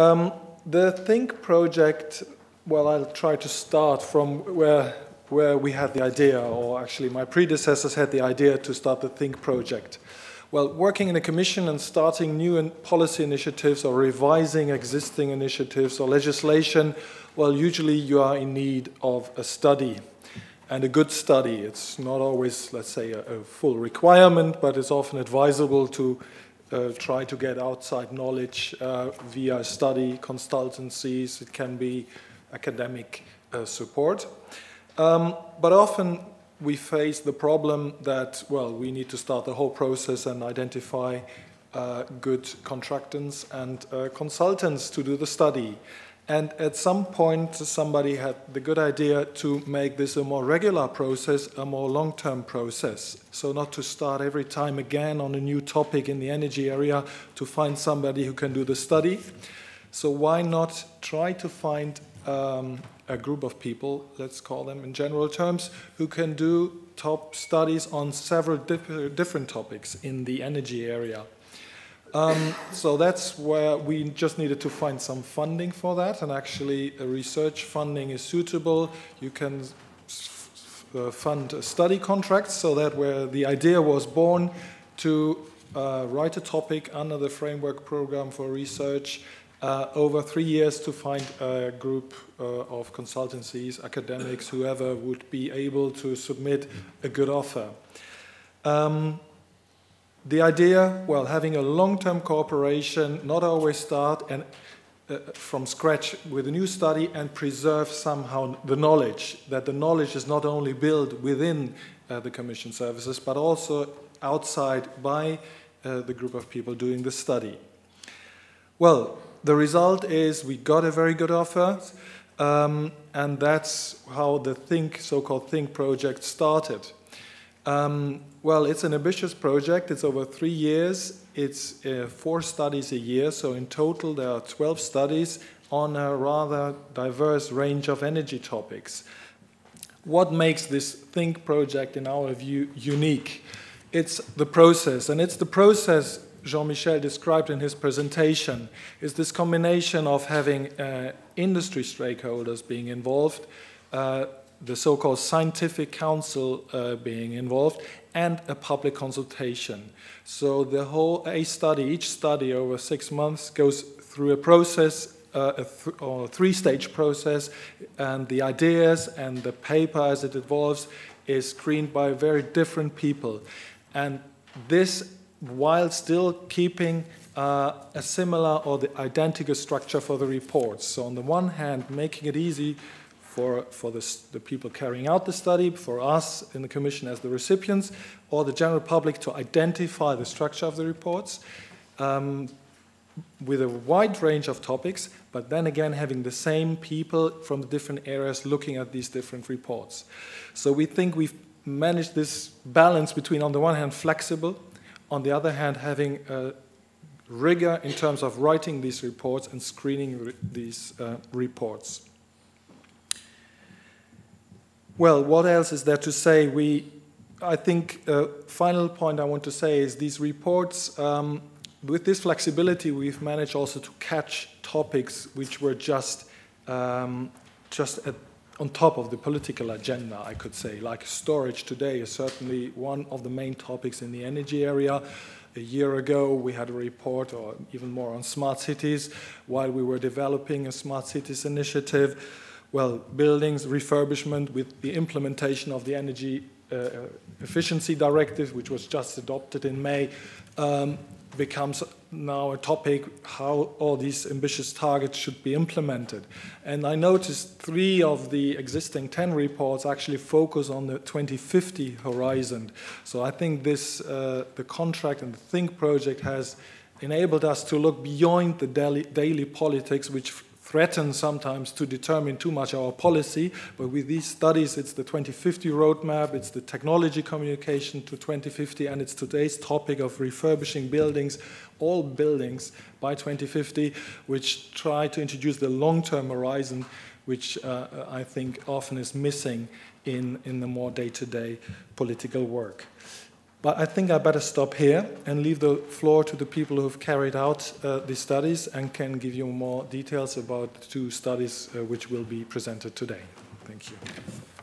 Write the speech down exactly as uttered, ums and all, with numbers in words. Um, the THINK project, well, I'll try to start from where, where we had the idea, or actually my predecessors had the idea to start the THINK project. Well, working in a commission and starting new policy initiatives or revising existing initiatives or legislation, well, usually you are in need of a study, and a good study. It's not always, let's say, a, a full requirement, but it's often advisable to uh, try to get outside knowledge uh, via study, consultancies. It can be academic uh, support. Um, but often, we face the problem that, well, we need to start the whole process and identify uh, good contractants and uh, consultants to do the study. And at some point, somebody had the good idea to make this a more regular process, a more long-term process. So not to start every time again on a new topic in the energy area to find somebody who can do the study. So why not try to find um, a group of people, let's call them in general terms, who can do top studies on several dif- different topics in the energy area. Um, so that's where we just needed to find some funding for that, and actually uh, research funding is suitable. You can uh, fund study contracts, so that where the idea was born to uh, write a topic under the framework program for research Uh, over three years to find a group uh, of consultancies, academics, whoever would be able to submit a good offer. Um, the idea, well, having a long-term cooperation, not always start and, uh, from scratch with a new study and preserve somehow the knowledge, that the knowledge is not only built within uh, the Commission services, but also outside by uh, the group of people doing the study. Well, the result is we got a very good offer, um, and that's how the THINK, so-called THINK project started. Um, well, it's an ambitious project. It's over three years. It's uh, four studies a year, so in total there are twelve studies on a rather diverse range of energy topics. What makes this THINK project, in our view, unique? It's the process, and it's the process Jean-Michel described in his presentation, is this combination of having uh, industry stakeholders being involved, uh, the so-called scientific council uh, being involved, and a public consultation. So the whole a study, each study over six months goes through a process, uh, a th or a three-stage process, and the ideas and the paper as it evolves is screened by very different people. And this, while still keeping uh, a similar or the identical structure for the reports. So on the one hand, making it easy for, for the, the people carrying out the study, for us in the Commission as the recipients, or the general public to identify the structure of the reports um, with a wide range of topics, but then again having the same people from the different areas looking at these different reports. So we think we've managed this balance between, on the one hand, flexible, on the other hand, having uh, rigor in terms of writing these reports and screening re these uh, reports. Well, what else is there to say? We, I think the uh, final point I want to say is these reports, um, with this flexibility, we've managed also to catch topics which were just, um, just at on top of the political agenda, I could say. Like storage today is certainly one of the main topics in the energy area. A year ago, we had a report, or even more, on smart cities, while we were developing a smart cities initiative. Well, buildings, refurbishment with the implementation of the Energy uh, Efficiency Directive, which was just adopted in May, um, becomes now a topic, how all these ambitious targets should be implemented. And I noticed three of the existing ten reports actually focus on the twenty fifty horizon. So I think this, uh, the contract and the THINK project has enabled us to look beyond the daily, daily politics, which threaten sometimes to determine too much our policy. But with these studies, it's the twenty fifty roadmap, it's the technology communication to twenty fifty, and it's today's topic of refurbishing buildings, all buildings by twenty fifty, which try to introduce the long-term horizon, which uh, I think often is missing in, in the more day-to-day political work. But I think I better stop here and leave the floor to the people who have carried out uh, these studies and can give you more details about the two studies uh, which will be presented today. Thank you.